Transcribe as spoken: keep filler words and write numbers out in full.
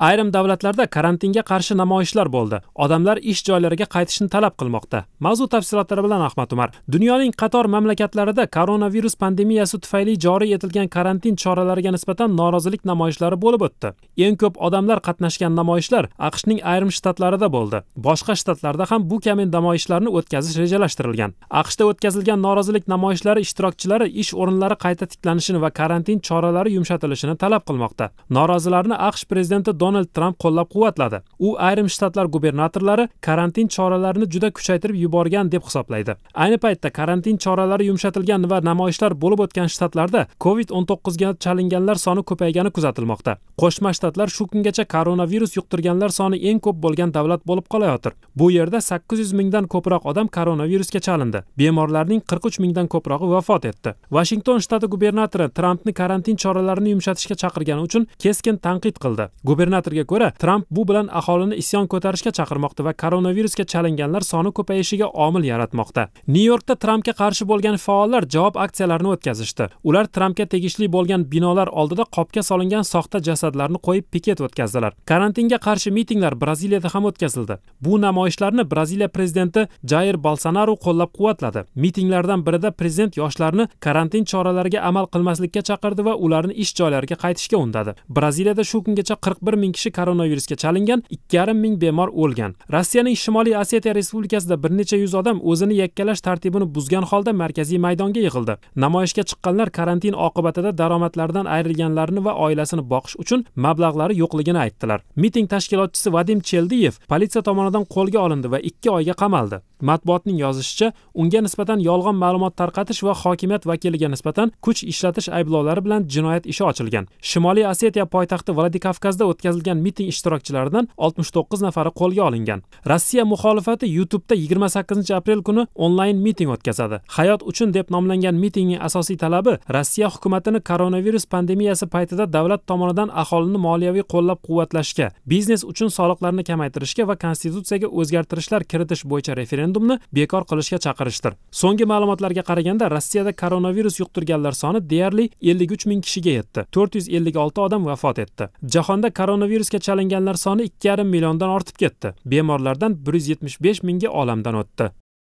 Ayrim davlatlarda karantinga qarshi namoyishlar bo'ldi. Odamlar ish joylariga qaytishni talab qilmoqda. Mavzu tafsilotlari bilan Ahmad Umar. Dunyoning qator mamlakatlarida koronavirus pandemiyasi tufayli joriy etilgan karantin choralariga nisbatan norozilik namoyishlari bo'lib o'tdi. Eng ko'p odamlar qatnashgan namoyishlar AQShning ayrim shtatlarida bo'ldi. Boshqa shtatlarda ham bu kamin namoyishlarni o'tkazish rejalashtirilgan. AQShda o'tkazilgan norozilik namoyishlari ishtirokchilari ish o'rinlari qayta tiklanishini va karantin choralari yumshatilishini talab qilmoqda. Norozilarni AQSh prezidenti Donald Trump qo'llab-quvvatladi. U ayrim shtatlar gubernatorlari karantin choralarini juda kuchaytirib yuborgan deb hisoblaydi. Ayni paytda karantin choralari yumshatilgan va namoyishlar bo'lib o'tgan shtatlarda COVID o'n to'qqiz ga chalinganlar soni ko'paygani kuzatilmoqda. Qo'shma Shtatlar shu kungacha koronavirus yuqtirganlar soni eng ko'p bo'lgan davlat bo'lib qolayotir. Bu yerda sakkiz yuz mingdan ko'proq odam koronavirusga chalindi. Bemorlarning qirq uch mingdan ko'prog'i vafot etdi. Washington shtati gubernatori Trumpni karantin choralarini yumshatishga chaqirgani uchun keskin tanqid qildi. Gubernatorga ko'ra, Tramp bu bilan aholini isyon ko'tarishga chaqirmoqda va koronavirusga chalinganlar soni ko'payishiga omil yaratmoqda. Nyu-Yorkda Trampga qarshi bo'lgan faollar javob aksiyalarini o'tkazishdi. Ular Trampga tegishli bo'lgan binolar oldida qopga solingan soxta jasadlarni qo'yib piket o'tkazdilar. Karantinga qarshi mitinglar Braziliyada ham o'tkazildi. Bu namoyishlarni Braziliya prezidenti Jair Bolsonaro qo'llab-quvvatladi. Mitinglardan birida prezident yoshlarni karantin choralariga amal qilmaslikka chaqirdi va ularni ish joylariga qaytishga undadi. Braziliyada shu kungacha qirq bir ming kishi koronavirusga chalingan, ikki yarim ming bemor o'lgan. Rossiyaning Shimoliy Osietiya Respublikasida bir necha yuz odam o'zini yakkalash tartibini buzgan holda markaziy maydonga yig'ildi. Namoyishga chiqqanlar karantin oqibatida daromadlaridan ayrilganlarni va oilasini boqish uchun mablag'lari yo'qligini aytdilar. Miting tashkilotchisi Vadim Cheldiyev politsiya tomonidan qo'lga olindi va ikki oyga qamaldi. Matbuotning yozishicha, unga nisbatan yolg'on ma'lumot tarqatish va hokimiyat vakiliga nisbatan kuch ishlatish ayblovlari bilan jinoyat ishi ochilgan. Shimoliy Osetiya poytaxti Vladikavkazda o'tkazilgan miting ishtirokchilaridan oltmish to'qqiz nafari qo'lga olingan. Rossiya muxolifati YouTube'da yigirma sakkizinchi aprel kuni onlayn miting o'tkazadi. Hayot uchun deb nomlangan mitingning asosiy talabi Rossiya hukumatini koronavirus pandemiyasi paytida davlat tomonidan aholini moliyaviy qo'llab-quvvatlashga, biznes uchun soliqlarni kamaytirishga va konstitutsiyaga o'zgartirishlar kiritish bo'yicha referendumni bekor qilishga chaqirishdir. So'nggi ma'lumotlarga qaraganda Rossiyada koronavirus yuqtirganlar soni deyarli ellik uch ming kishiga yetdi. to'rt yuz ellik olti odam vafot etdi. Jahonda koronavirusga chalinganlar soni ikki yarim milliondan ortib ketdi. Bemorlardan bir yuz yetmish besh mingga olamdan o'tdi.